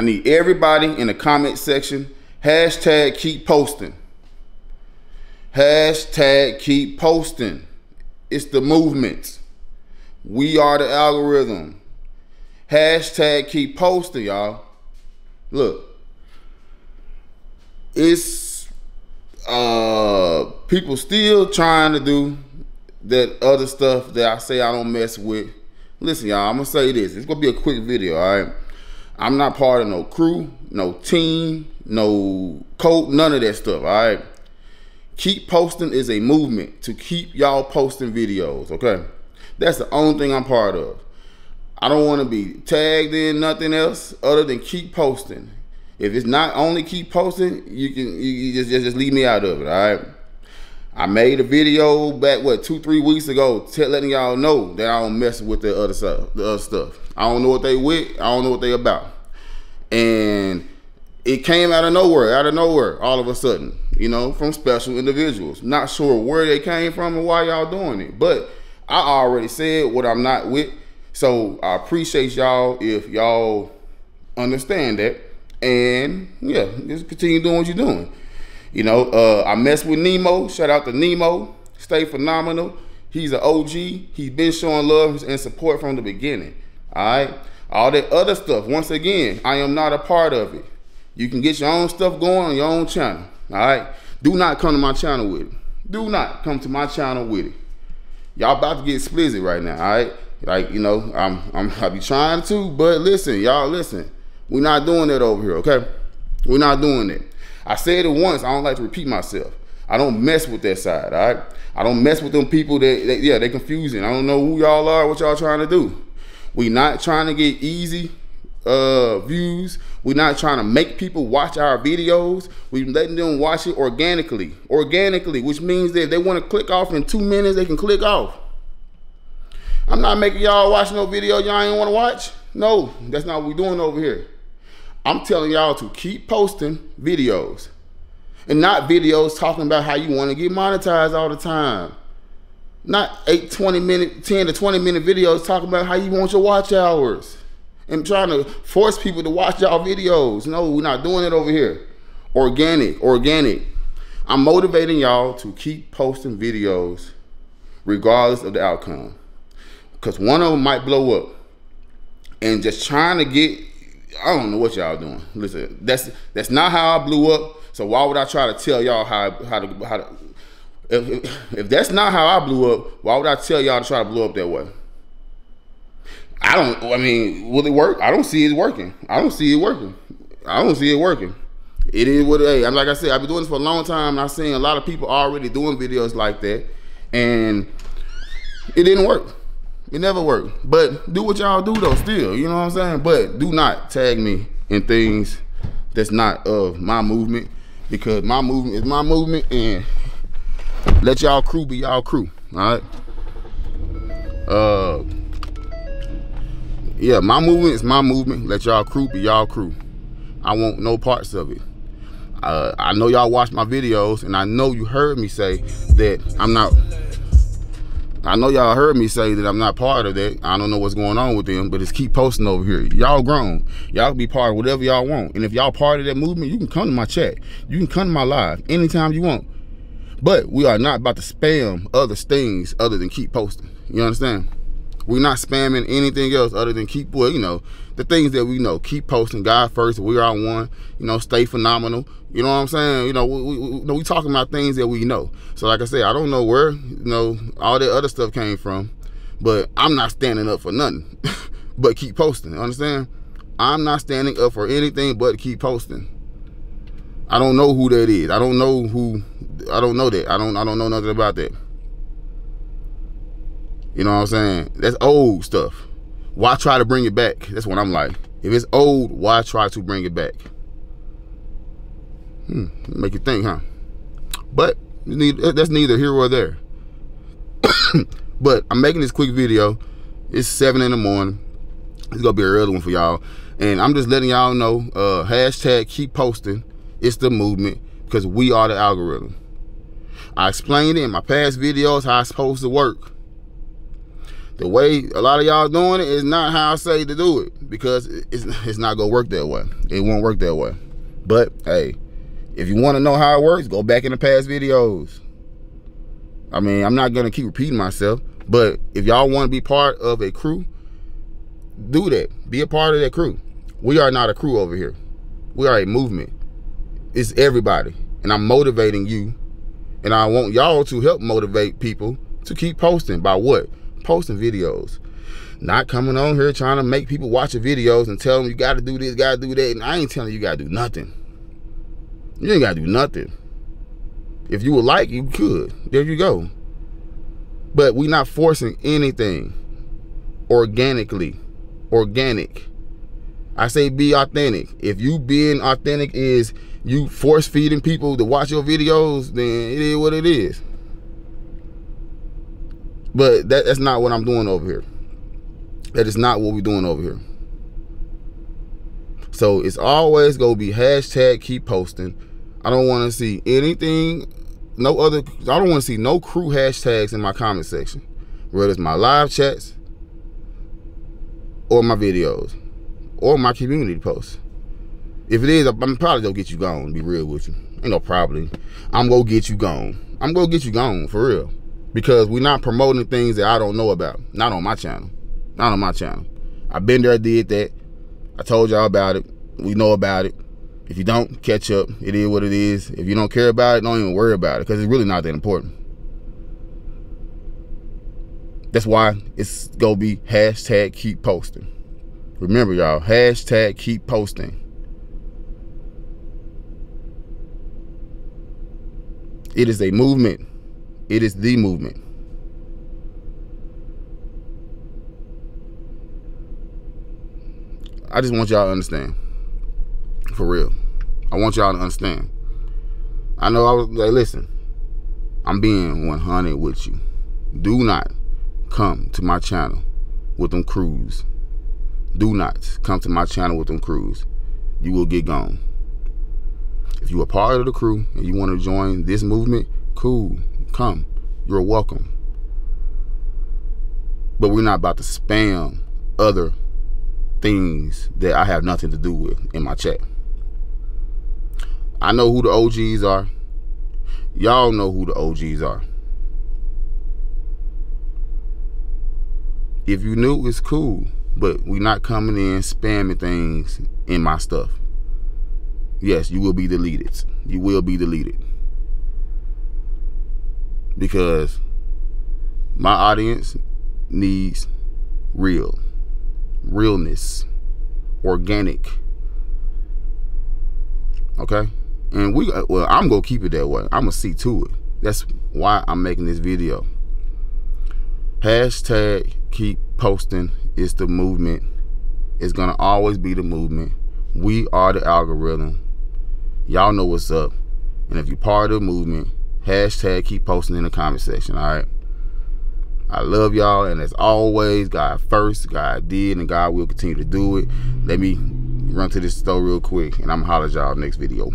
I need everybody in the comment section, hashtag keep posting. Hashtag keep posting. It's the movement. We are the algorithm. Hashtag keep posting, y'all. Look, it's people still trying to do that other stuff that I say I don't mess with. Listen, y'all, I'm gonna say this. It's gonna be a quick video, all right? I'm not part of no crew, no team, no code, none of that stuff, all right? Keep posting is a movement to keep y'all posting videos, okay? That's the only thing I'm part of. I don't wanna be tagged in nothing else other than keep posting. If it's not only keep posting, you just leave me out of it, all right? I made a video back, what, 2-3 weeks ago, letting y'all know that I don't mess with the other stuff. I don't know what they with, I don't know what they about. And it came out of nowhere, all of a sudden, you know, from special individuals. Not sure where they came from and why y'all doing it, but I already said what I'm not with, so I appreciate y'all if y'all understand that. And yeah, just continue doing what you're doing. You know, I mess with Nemo. Shout out to Nemo. Stay phenomenal. He's an OG. He's been showing love and support from the beginning. All right. All that other stuff, once again, I am not a part of it. You can get your own stuff going on your own channel. All right. Do not come to my channel with it. Do not come to my channel with it. Y'all about to get explicit right now. All right. Like, you know, I be trying to, but listen, y'all listen. We're not doing that over here. Okay. We're not doing that. I said it once, I don't like to repeat myself. I don't mess with that side, all right? I don't mess with them people that yeah, they confusing. I don't know who y'all are, what y'all trying to do. We not trying to get easy views. We not trying to make people watch our videos. We letting them watch it organically. Organically, which means that if they want to click off in 2 minutes, they can click off. I'm not making y'all watch no video y'all ain't want to watch. No, that's not what we doing over here. I'm telling y'all to keep posting videos and not videos talking about how you want to get monetized all the time. Not 10 to 20 minute videos talking about how you want your watch hours and trying to force people to watch y'all videos. No, we're not doing it over here. Organic, organic. I'm motivating y'all to keep posting videos regardless of the outcome, because one of them might blow up. And just trying to get, I don't know what y'all doing. Listen, that's not how I blew up. So why would I try to tell y'all how to if that's not how I blew up, why would I tell y'all to try to blow up that way? I mean, will it work? I don't see it working. I don't see it working. I don't see it working. It is what it is. Like I said, I've been doing this for a long time, and I've seen a lot of people already doing videos like that, and it didn't work. It never worked. But do what y'all do though still, you know what I'm saying? But do not tag me in things that's not of my movement, because my movement is my movement, and let y'all crew be y'all crew, all right? Yeah, my movement is my movement. Let y'all crew be y'all crew. I want no parts of it. I know y'all watch my videos, and I know you heard me say that I'm not... I know y'all heard me say that I'm not part of that. I don't know what's going on with them, but just keep posting over here. Y'all grown. Y'all can be part of whatever y'all want. And if y'all part of that movement, you can come to my chat. You can come to my live anytime you want. But we are not about to spam other things other than keep posting. You understand? We're not spamming anything else other than keep, well, you know, the things that we know. Keep posting. God first. We are one. You know, stay phenomenal. You know what I'm saying? You know, we talking about things that we know. So, like I said, I don't know where, you know, all that other stuff came from, but I'm not standing up for nothing but keep posting. Understand? I'm not standing up for anything but keep posting. I don't know who that is. I don't know who. I don't know that. I don't know nothing about that. You know what I'm saying? That's old stuff. Why try to bring it back? That's what I'm like. If it's old, why try to bring it back? Make you think, huh? But that's neither here or there. But I'm making this quick video. It's 7 in the morning. It's gonna be an early one for y'all, and I'm just letting y'all know, hashtag keep posting. It's the movement, because we are the algorithm. I explained it in my past videos how it's supposed to work. The way a lot of y'all doing it is not how I say to do it, because it's not gonna work that way. It won't work that way. But hey, if you want to know how it works, go back in the past videos. I mean, I'm not gonna keep repeating myself, but if y'all want to be part of a crew, do that. Be a part of that crew. We are not a crew over here. We are a movement. It's everybody. And I'm motivating you, and I want y'all to help motivate people to keep posting. By what? Posting videos. Not coming on here trying to make people watch your videos and tell them you gotta do this, gotta do that. And I ain't telling you, you gotta do nothing. You ain't gotta do nothing. If you would like, you could. There you go. But we not forcing anything. Organically. Organic. I say be authentic. If you being authentic is you force feeding people to watch your videos, then it is what it is. But that's not what I'm doing over here. That is not what we're doing over here. So it's always gonna be hashtag keep posting. I don't want to see anything, I don't want to see no crew hashtags in my comment section, whether it's my live chats or my videos or my community posts. If it is, I'm probably gonna get you gone, to be real with you. Ain't no probably. I'm gonna get you gone. I'm gonna get you gone, for real. Because we're not promoting things that I don't know about. Not on my channel. Not on my channel. I've been there, did that. I told y'all about it. We know about it. If you don't, catch up. It is what it is. If you don't care about it, don't even worry about it, because it's really not that important. That's why it's gonna be hashtag keep posting. Remember, y'all, hashtag keep posting. It is a movement. It is the movement. I just want y'all to understand. For real. I want y'all to understand. I know I was like, listen, I'm being 100 with you. Do not come to my channel with them crews. Do not come to my channel with them crews. You will get gone. If you are part of the crew and you want to join this movement, cool. Come, you're welcome. But we're not about to spam other things that I have nothing to do with in my chat. I know who the OGs are. Y'all know who the OGs are. If you knew, it's cool, but we're not coming in spamming things in my stuff. Yes, you will be deleted. You will be deleted. Because my audience needs real, realness, organic, okay? And I'm gonna keep it that way. I'm gonna see to it. That's why I'm making this video. Hashtag keep posting is the movement. It's gonna always be the movement. We are the algorithm. Y'all know what's up. And if you're part of the movement, hashtag keep posting in the comment section, all right? I love y'all, and as always, God first, God did, and God will continue to do it. Let me run to this store real quick, and I'm going to holler at y'all next video.